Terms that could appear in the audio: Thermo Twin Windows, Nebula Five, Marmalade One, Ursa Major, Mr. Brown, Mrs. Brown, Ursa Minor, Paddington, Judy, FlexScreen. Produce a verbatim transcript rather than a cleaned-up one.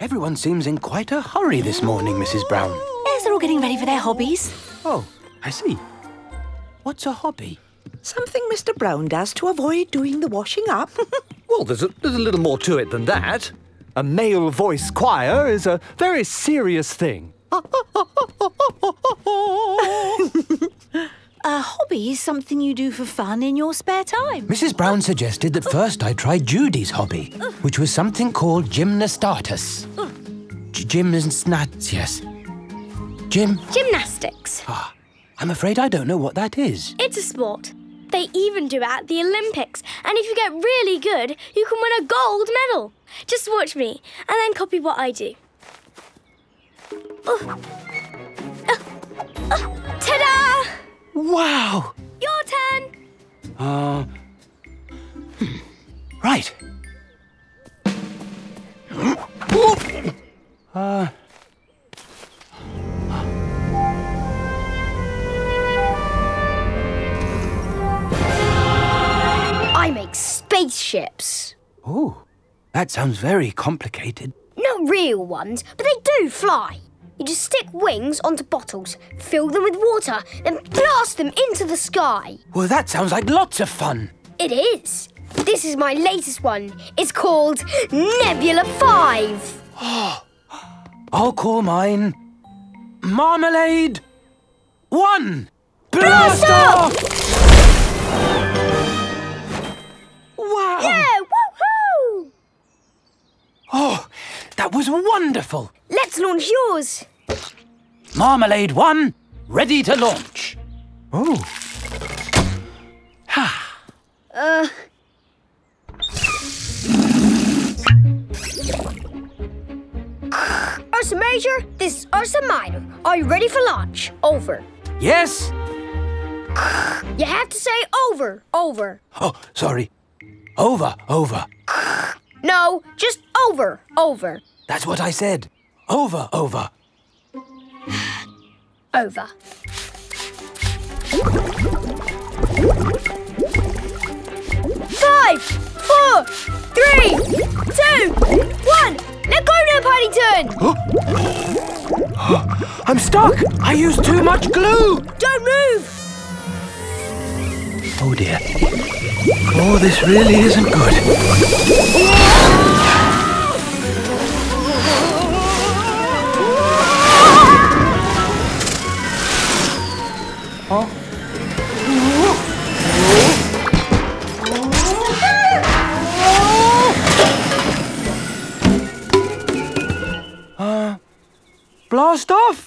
Everyone seems in quite a hurry this morning, Missus Brown. Yes, they're all getting ready for their hobbies. Oh, I see. What's a hobby? Something Mister Brown does to avoid doing the washing up. Well, there's a, there's a little more to it than that. A male voice choir is a very serious thing. A hobby is something you do for fun in your spare time. Missus Brown suggested that first I try Judy's hobby, which was something called gymnastatus. Gymnastatus, yes. Gym... Gymnastics. Ah, I'm afraid I don't know what that is. It's a sport. They even do it at the Olympics. And if you get really good, you can win a gold medal. Just watch me and then copy what I do. Oh. Oh. Oh. Ta-da! Wow! Your turn! Uh... Hmm. Right. Uh... I make spaceships. Oh, that sounds very complicated. Not real ones, but they do fly. You just stick wings onto bottles, fill them with water, then blast them into the sky. Well, that sounds like lots of fun. It is. This is my latest one. It's called Nebula Five. I'll call mine Marmalade One. Blast, blast off! Wow. Yeah, woohoo! Oh, that was wonderful. Let's launch yours. Marmalade One, ready to launch. Oh. Ha. Uh. Ursa Major, this is Ursa Minor. Are you ready for launch? Over. Yes. You have to say over, over. Oh, sorry. Over, over. No, just over, over. That's what I said. Over, over. Over. Five, four, three, two, one. Let go now, Paddington. Oh. I'm stuck. I used too much glue. Don't move. Oh, dear. Oh, this really isn't good. Oh. Uh, blast off!